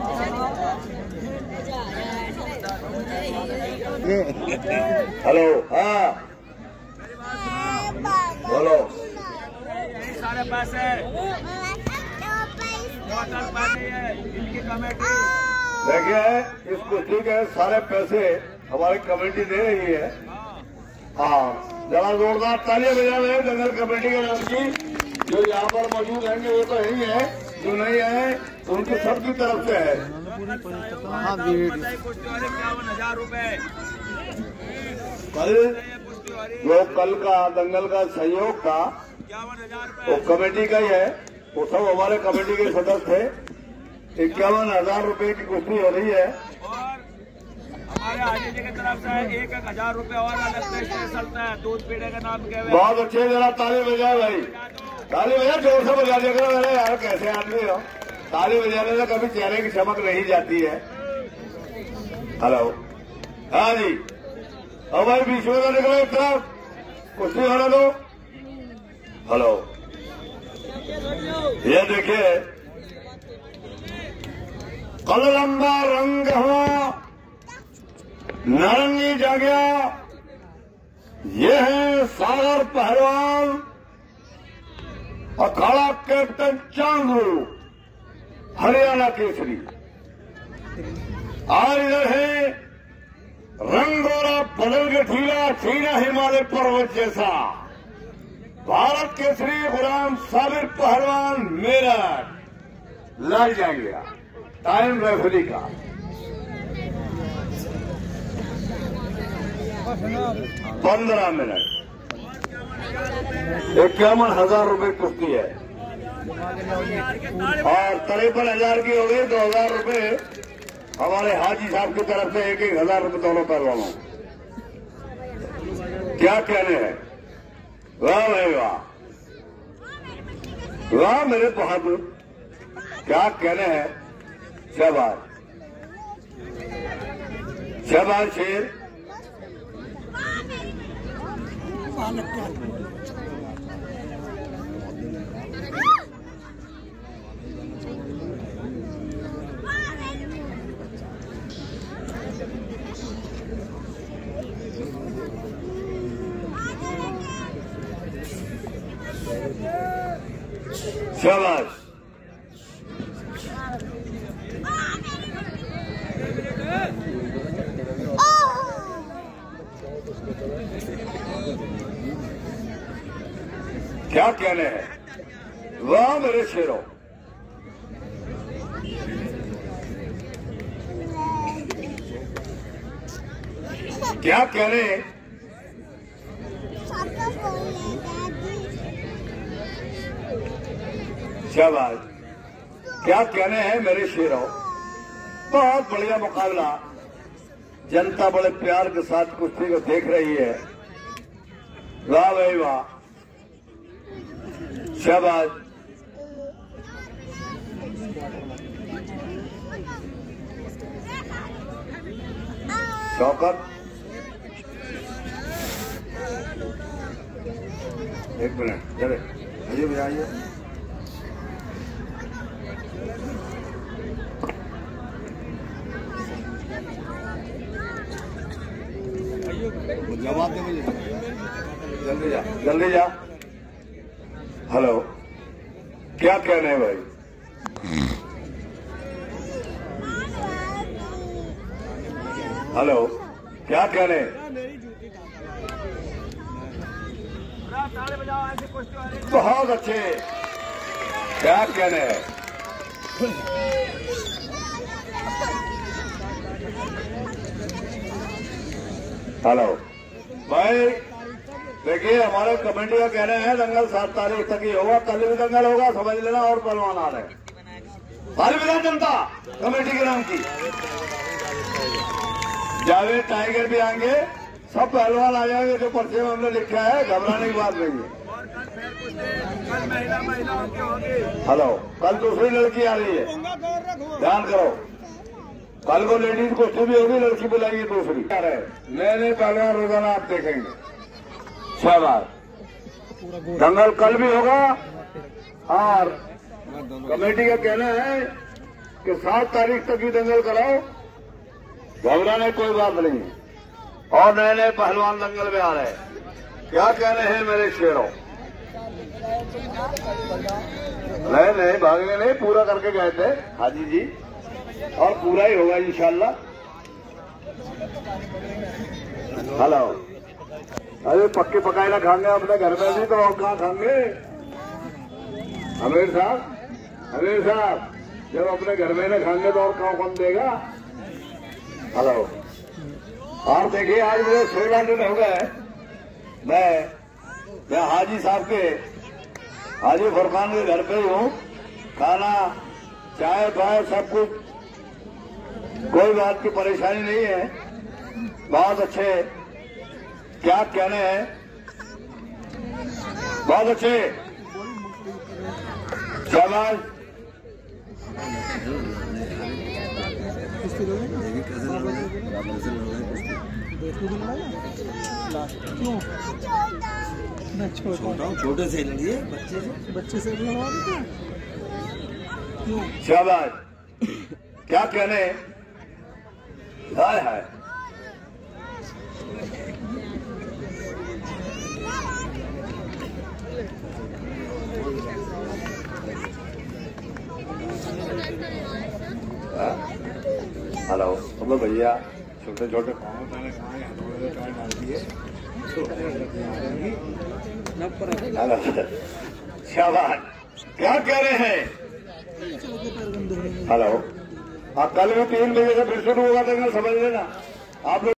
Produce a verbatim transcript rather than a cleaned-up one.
Hello हाँ बोलो साढ़े पास है इनकी कमेटी देखिए इस कुश्ती के सारे पैसे हमारी कमेटी दे रही है। हाँ जरा जोरदार तालियां बजा रहे हैं जंगल कमेटी के नाम की। जो यहाँ पर मौजूद रहेंगे वो तो यही है, जो नहीं है उनकी सबकी तरफ से है। कल जो कल का दंगल का सहयोग था वो कमेटी का ही है, वो सब हमारे कमेटी के सदस्य थे। इक्यावन हजार रूपए की कुश्ती हो रही है हमारे आगे जी की तरफ से। एक एक हजार रूपए और दूध पीने का नाम क्या है। बहुत अच्छे जरा ताली बजाए भाई, ताली बजा जोर से बजा दिया करो। अरे यार कैसे आदमी हो, ताली बजाने से कभी चेहरे की चमक नहीं जाती है। हेलो हाँ जी अब भाई बीच में तो निकलो, एक तरफ कुश्ती होने दो। हेलो ये देखिए कल लंबा रंग हुआ नारंगी जा गया। ये है सागर पहलवान और काला कैप्टन चांदू हरियाणा केसरी। आज इधर है रंगोरा बदल के ठीला ठीला हिमालय पर्वत जैसा भारत केसरी गुलाम साबिर पहलवान मेरठ लड़ जाएंगे। टाइम रेफरी का पंद्रह मिनट। इक्यावन हजार रूपये कुश्ती है और तकरीबन हजार की हो गई। दो हजार रूपये हमारे हाजी साहब की तरफ से, एक एक हजार रूपये दोनों पहलवानों। क्या कहने हैं, वाह भाई वाह वाह मेरे बहादुर, क्या कहने हैं। शहबाज शहबाज शेर शाबाश। क्या कहने हैं, वाह मेरे शेरों। क्या कहने हैं, शाबाश। क्या कहने हैं मेरे शेरों। बहुत बढ़िया मुकाबला, जनता बड़े प्यार के साथ कुश्ती को देख रही है। वाह भाई वाह शाबाश। शौकत एक मिनट चले आइए भैया आइए। जवाब दे मुझे, जल्दी जा जल्दी जा। हेलो क्या कहना है भाई। हेलो क्या कहना है। बहुत अच्छे, क्या कहना है। हेलो भाई देखिए हमारे कमेटी का कहना है दंगल सात तारीख तक ही होगा, कल भी दंगल होगा समझ लेना। और पहलवान आ रहे हैं सारी विधान जनता कमेटी के नाम की। जावे टाइगर भी आएंगे, सब पहलवान आ जाएंगे जो पर्चे में हमने लिखा है, घबराने की बात नहीं है। हेलो कल दूसरी लड़की आ रही है, ध्यान करो। कल को लेडीज कुश्ती भी होगी, लड़की बुलाएंगे दूसरी। नए नए पहलवान रोजाना आप देखेंगे। शाबाश। दंगल कल भी होगा और कमेटी का कहना है कि सात तारीख तक ही दंगल कराओ, घबराने कोई बात नहीं। और नए नए पहलवान दंगल में आ रहे हैं, क्या कह रहे हैं मेरे शेरों? नहीं नहीं, भागने नहीं, पूरा करके गए थे हाजी जी, और पूरा ही होगा इंशाल्लाह। हेलो, अरे पक्के पकाए ना खाएंगे अपने घर में भी, तो कहाँ खाएंगे? अमीर साहब, अमीर साहब, जब अपने घर में ना खाएंगे तो और कहाँ कौन देगा? हेलो, आप देखिए आज मेरे सोलह दिन हो गए, मैं मैं हाजी साहब के, हाजी फुरकान के घर पे ही हूँ। खाना, चाय पाए, सब कुछ, कोई बात की परेशानी नहीं है। बहुत अच्छे, क्या कहने हैं, बहुत अच्छे, शाबाश। छोटे से लड़िए, बच्चे से बच्चे से शाबाश। क्या कहने, हाय हाय, हेलो। अब भैया छोटे छोटे खाओ, मैंने खाए हथौड़े चाय डाल दिए, शाबाश। क्या कह रहे हैं? हेलो, आप कल में तीन बजे से फिर शुरू होगा दंगल, समझ लेना आप लोग।